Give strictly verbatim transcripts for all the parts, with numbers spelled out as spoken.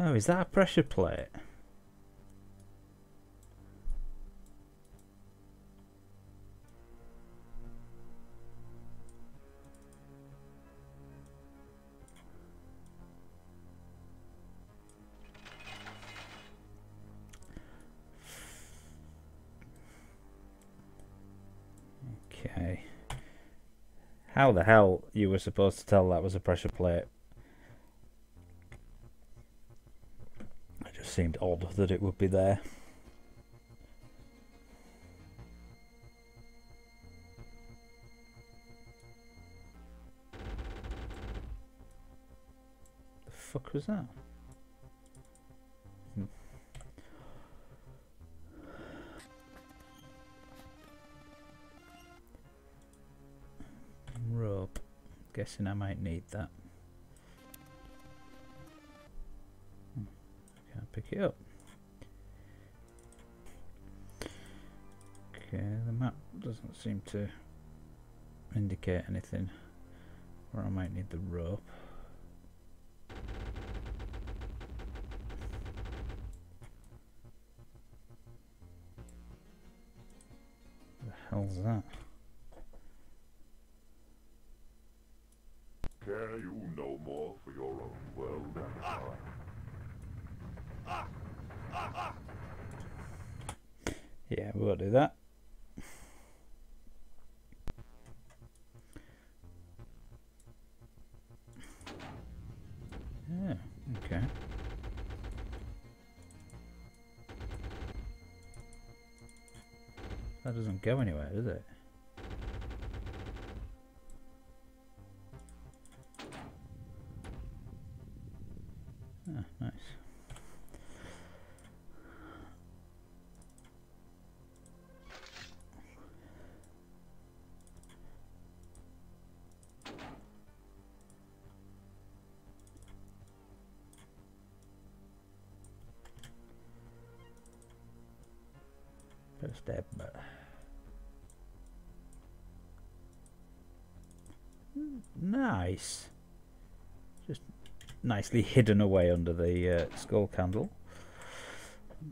Oh, is that a pressure plate? Okay. How the hell you were supposed to tell that was a pressure plate? Seemed odd that it would be there. The fuck was that? Hmm. Rope. Guessing I might need that. Pick it up. Okay, the map doesn't seem to indicate anything where I might need the rope. What the hell's that? Care you no more for your own world than ah. Yeah, we'll do that. Yeah, okay. That doesn't go anywhere, does it? Ah, nice. Step, but nice, just nicely hidden away under the uh, skull candle.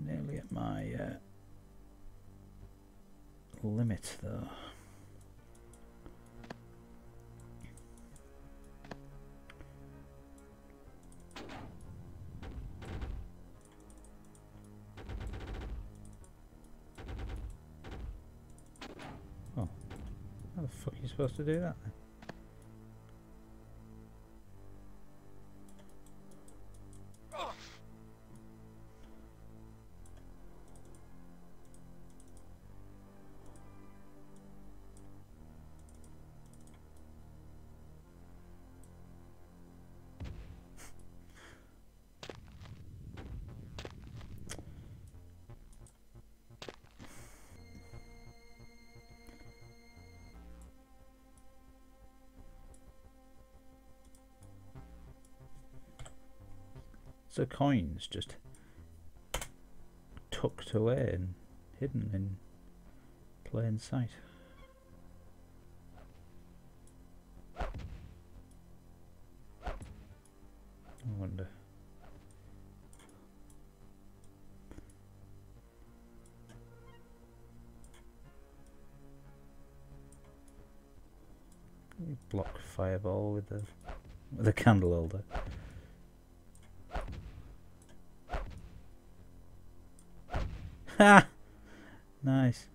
Nearly at my uh, limit, though. Supposed to do that then? So coins just tucked away and hidden in plain sight. I wonder. You block fireball with the with a candle holder. Ha! Nice.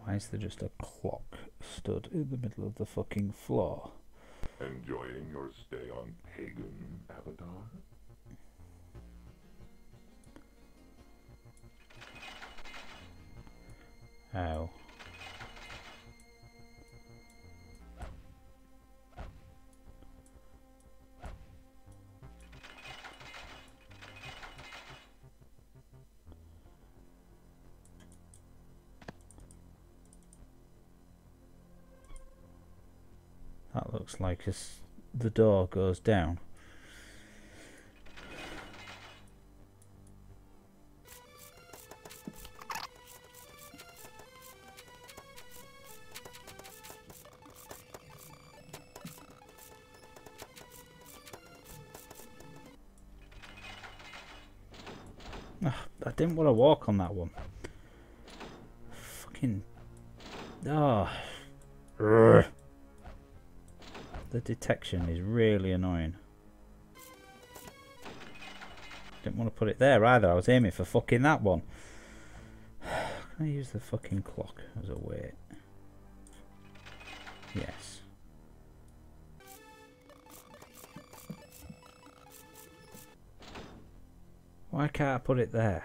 Why is there just a clock stood in the middle of the fucking floor? Enjoying your stay on Pagan Avatar? Ow. looks like as the door goes down. I didn't want to walk on that one. Fucking... ah, oh. The detection is really annoying. Didn't want to put it there either. I was aiming for fucking that one. Can I use the fucking clock as a weight? Yes. Why can't I put it there?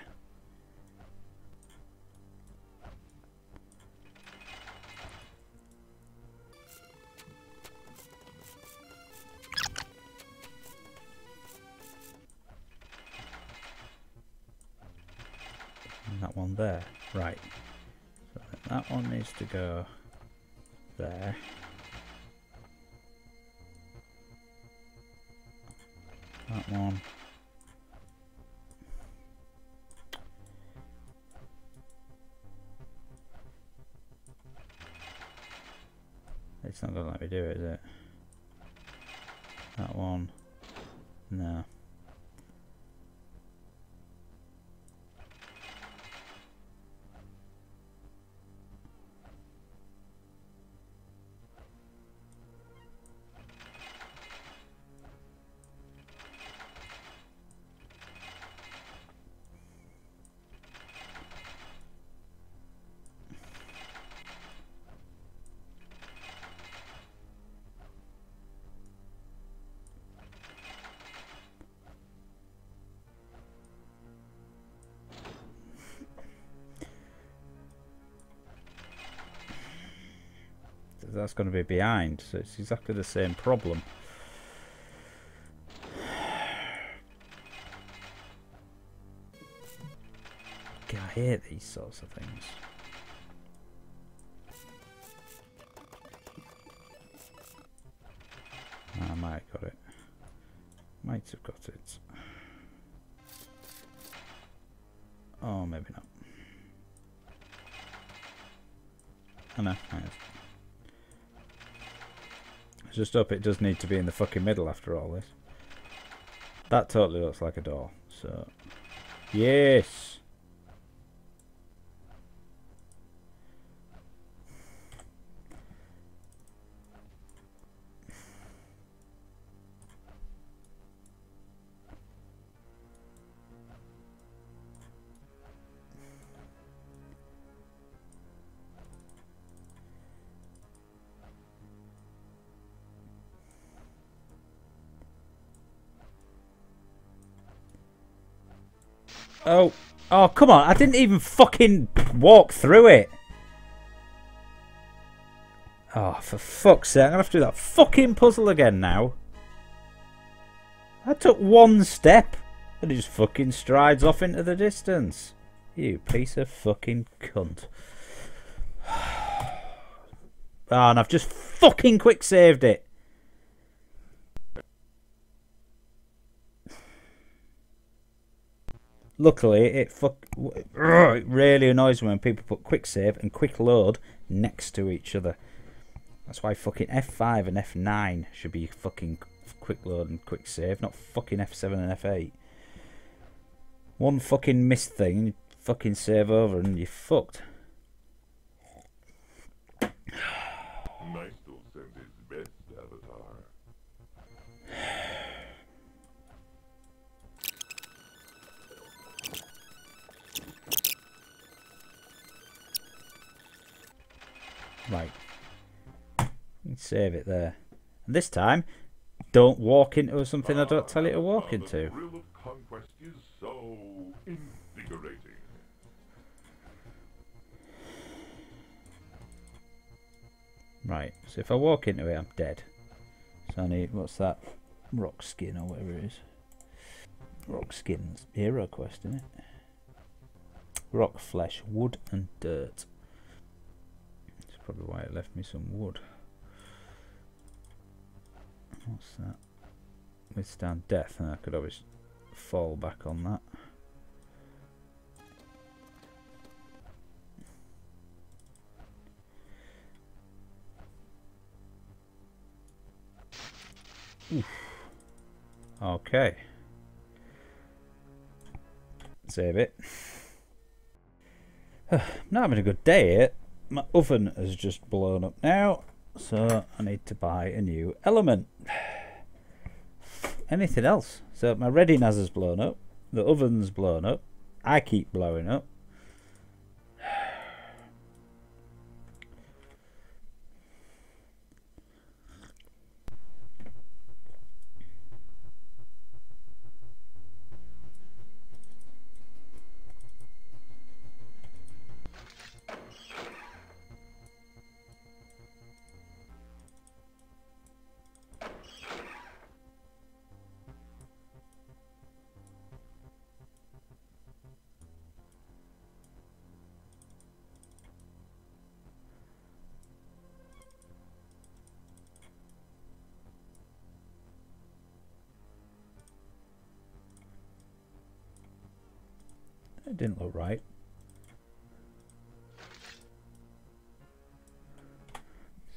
And that one there. Right. So that one needs to go there. That one. It's not gonna let me do it, is it? That one. No. That's going to be behind, so it's exactly the same problem. God, I hate these sorts of things. I might have got it. Might have got it. Oh, maybe not. I know, I have. Just up, it does need to be in the fucking middle after all this. That totally looks like a door, so... yes! Oh, oh, come on. I didn't even fucking walk through it. Oh, for fuck's sake. I'm going to have to do that fucking puzzle again now. I took one step and it just fucking strides off into the distance. You piece of fucking cunt. Oh, and I've just fucking quick saved it. Luckily, it fuck it really annoys me when people put quick save and quick load next to each other. That's why fucking F five and F nine should be fucking quick load and quick save, not fucking F seven and F eight. One fucking missed thing, fucking save over, and you're fucked. Michael sent his best avatar. Right, save it there. And this time, don't walk into something I don't tell you to walk into. The thrill of conquest is so invigorating. Right, so if I walk into it, I'm dead. So I need, what's that? Rock skin or whatever it is. Rock skin's hero quest, isn't it? Rock flesh, wood and dirt. Probably why it left me some wood. What's that? Withstand death, and I could always fall back on that. Oof. Okay. Save it. I'm not having a good day yet. My oven has just blown up now, so I need to buy a new element. Anything else? So my readiness has blown up. The oven's blown up. I keep blowing up. It didn't look right.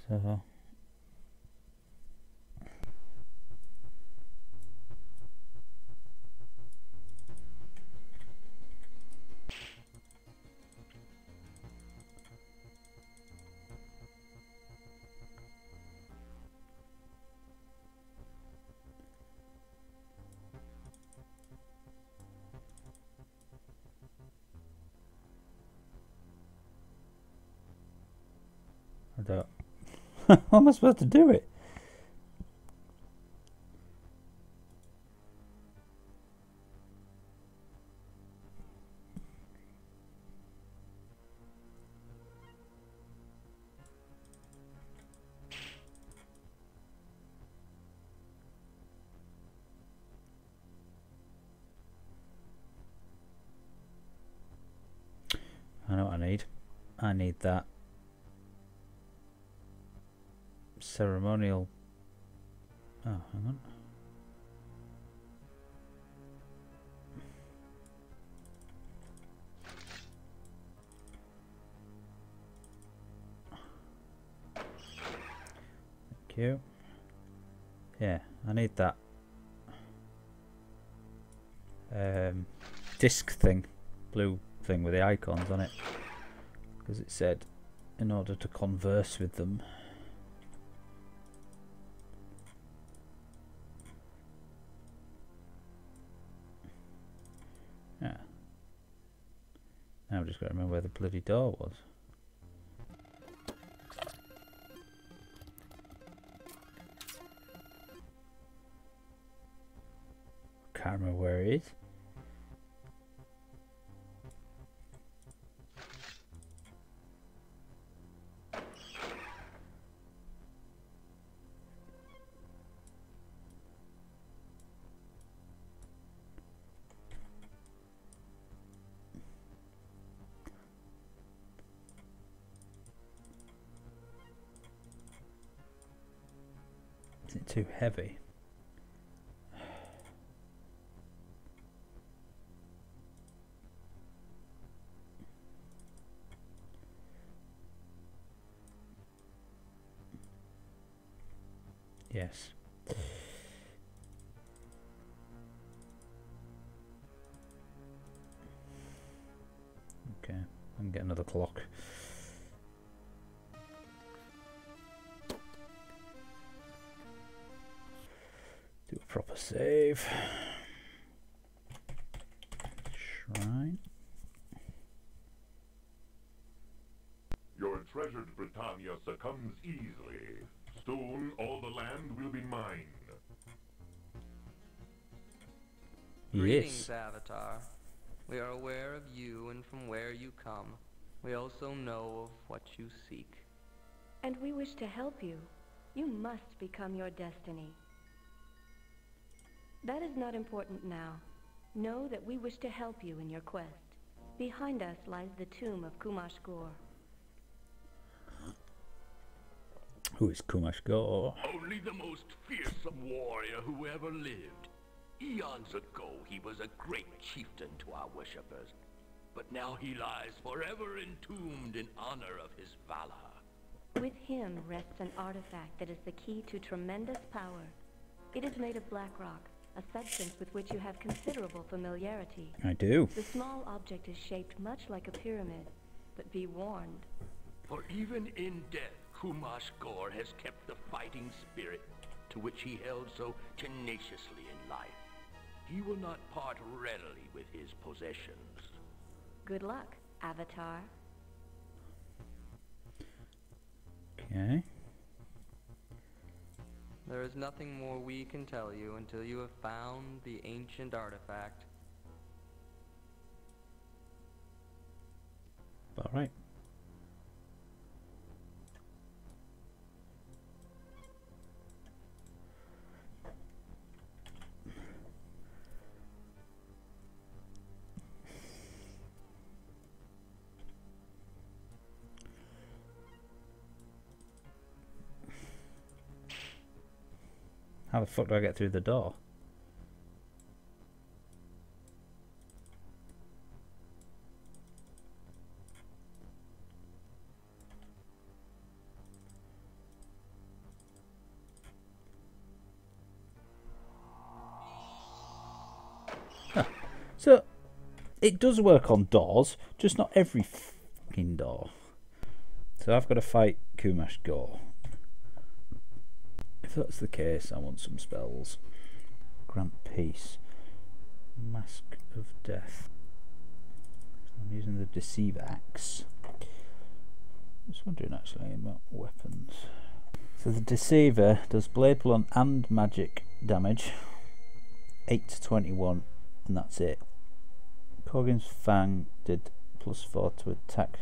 So how am I supposed to do it? I know what I need. I need that. Ceremonial. Oh, hang on. Thank you. Yeah, I need that um, disc thing, blue thing with the icons on it, because it said in order to converse with them. Now I've just got to remember where the bloody door was. Can't remember where it is. Is it too heavy? Yes. Okay, I can get another clock. Proper save. Shrine. Your treasured Britannia succumbs easily. Soon all the land will be mine. Yes. Greetings, Avatar. We are aware of you and from where you come. We also know of what you seek. And we wish to help you. You must become your destiny. That is not important now. Know that we wish to help you in your quest. Behind us lies the tomb of Kumash-Gor. Who is Kumash-Gor? Only the most fearsome warrior who ever lived. Eons ago, he was a great chieftain to our worshippers. But now he lies forever entombed in honor of his valor. With him rests an artifact that is the key to tremendous power. It is made of black rock, a substance with which you have considerable familiarity. I do. The small object is shaped much like a pyramid, but be warned. For even in death, Kumash-Gor has kept the fighting spirit to which he held so tenaciously in life. He will not part readily with his possessions. Good luck, Avatar. Okay. There is nothing more we can tell you until you have found the ancient artifact. All right. How the fuck do I get through the door? Huh. So, it does work on doors, just not every fucking door. So I've got to fight Kumash-Gor. If that's the case, I want some spells. Grant peace. Mask of death. I'm using the Deceiver Axe. I was wondering actually about weapons. So the Deceiver does blade blunt and magic damage. eight to twenty-one, and that's it. Corgan's Fang did plus four to attack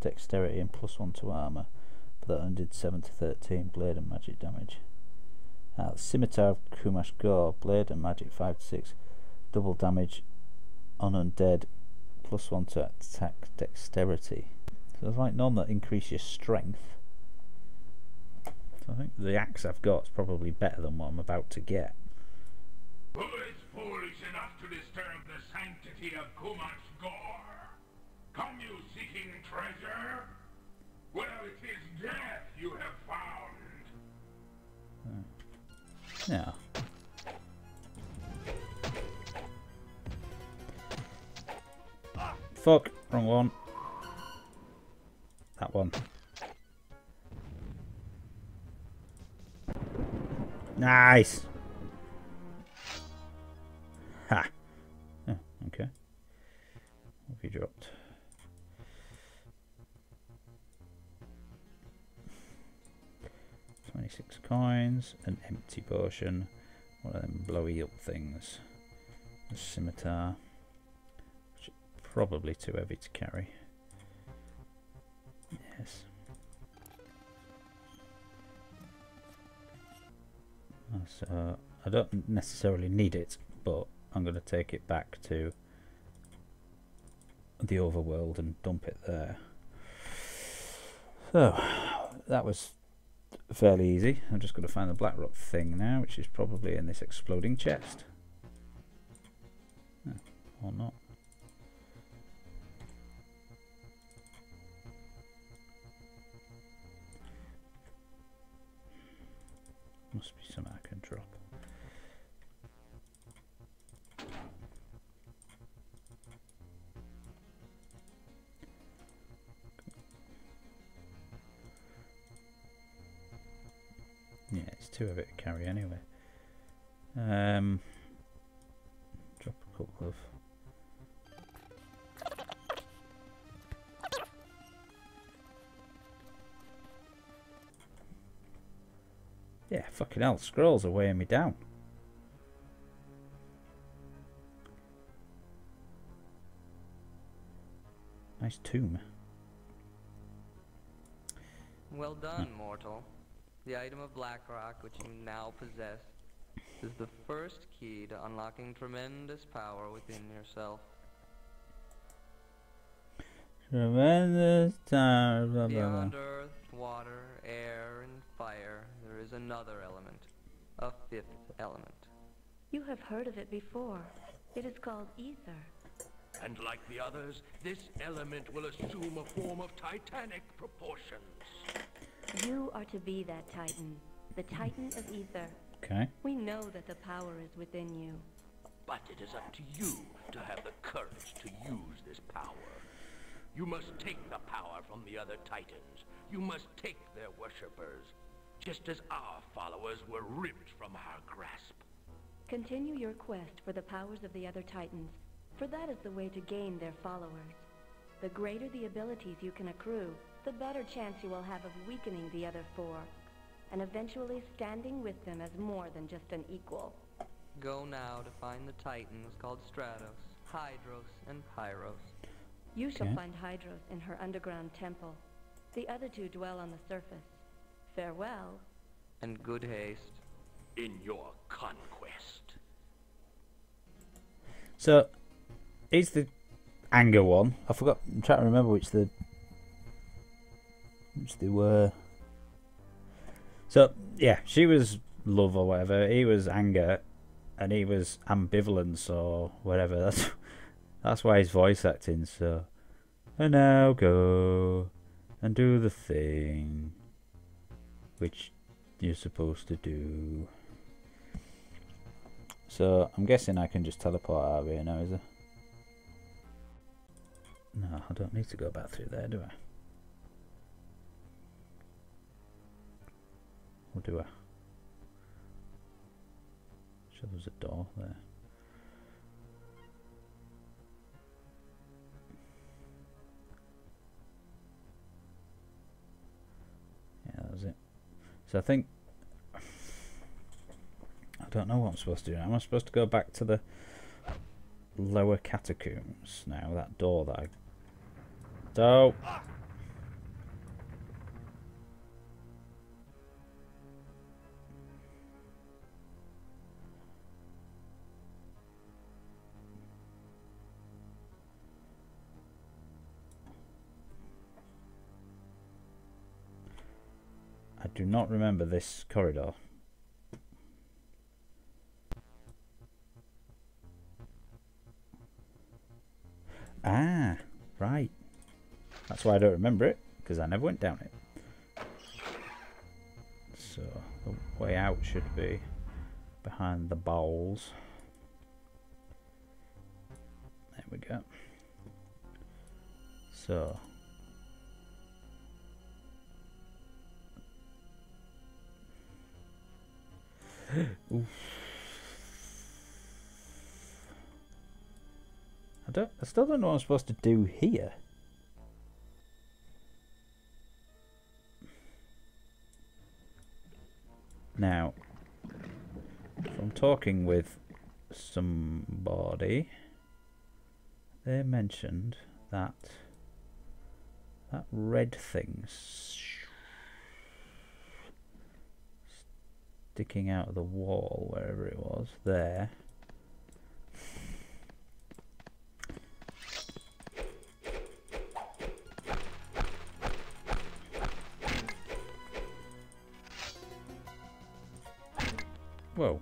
dexterity and plus one to armour. But that one did seven to thirteen blade and magic damage. Uh, Scimitar of Kumash-Gor, blade and magic five to six, double damage on undead, plus one to attack dexterity. So there's like none that increase your strength. So I think the axe I've got is probably better than what I'm about to get. Who is foolish enough to disturb the sanctity of Kumash-Gor? Come you seeking treasure? Well, it is death you have found. Hmm. Now, fuck, wrong one. That one. Nice. Ha. Oh, okay. What have you dropped? twenty-six coins, an empty potion, one of them blowy up things, a scimitar, which is probably too heavy to carry. Yes. So I don't necessarily need it, but I'm going to take it back to the overworld and dump it there. So that was fairly easy. I'm just going to find the black rock thing now, which is probably in this exploding chest. Oh, or not. Must be something I can drop. Yeah, it's too heavy to carry anyway. Um, drop a couple of. Yeah, fucking hell, scrolls are weighing me down. Nice tomb. Well done, oh. Mortal. The item of Blackrock, which you now possess, is the first key to unlocking tremendous power within yourself. Tremendous time. Beyond earth, water, air, and fire. uses another element, a fifth element. You have heard of it before. It is called Ether. And like the others, this element will assume a form of titanic proportions. You are to be that Titan, the Titan of Ether. Okay. We know that the power is within you. But it is up to you to have the courage to use this power. You must take the power from the other Titans. You must take their worshippers, just as our followers were ripped from our grasp. Continue your quest for the powers of the other Titans, for that is the way to gain their followers. The greater the abilities you can accrue, the better chance you will have of weakening the other four, and eventually standing with them as more than just an equal. Go now to find the Titans called Stratos, Hydros, and Pyros. You okay. shall find Hydros in her underground temple. The other two dwell on the surface. Farewell. And good haste. In your conquest. So, it's the anger one. I forgot. I'm trying to remember which the... which they were. So, yeah. She was love or whatever. He was anger. And he was ambivalence or whatever. That's, that's why his voice acting so... And now go... and do the thing which you're supposed to do. So I'm guessing I can just teleport out of here now, is it? No, I don't need to go back through there, do I? Or do I? I'm sure there's a door there. So I think, I don't know what I'm supposed to do now. Am I supposed to go back to the lower catacombs now? That door that I... Oh! Do not remember this corridor. Ah, right. That's why I don't remember it, because I never went down it. So the way out should be behind the bowls. There we go. So. Oof. I don't. I still don't know what I'm supposed to do here. Now, if I'm talking with somebody, they mentioned that that red thing. Sticking out of the wall, wherever it was, there. Whoa.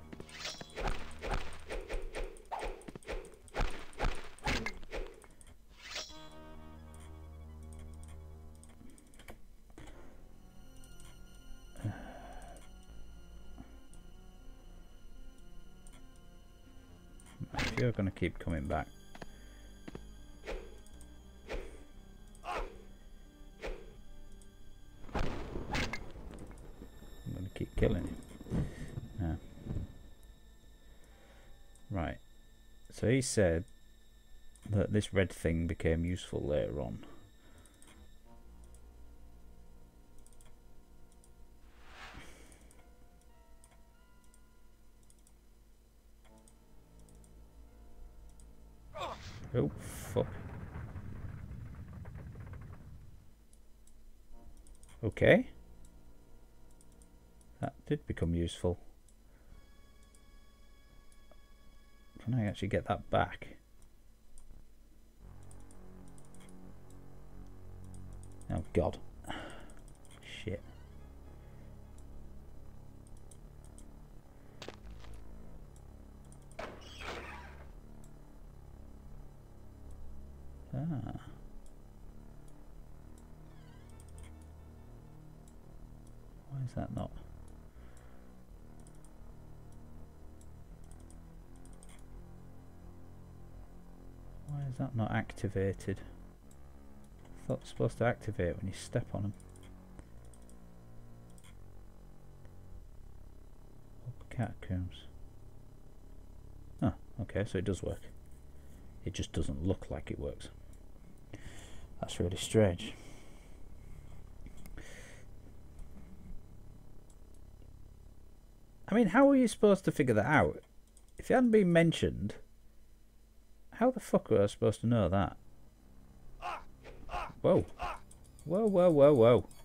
You're going to keep coming back. I'm going to keep killing him. No. Right. So he said that this red thing became useful later on. Oh, fuck. Okay. That did become useful. Can I actually get that back? Oh, God. Shit. Ah. Why is that not? Why is that not activated? I thought it was supposed to activate when you step on them. Catacombs. Ah, okay, so it does work. It just doesn't look like it works. That's really strange. I mean, how are you supposed to figure that out? If it hadn't been mentioned, how the fuck were I supposed to know that? Whoa. Whoa, whoa, whoa, whoa.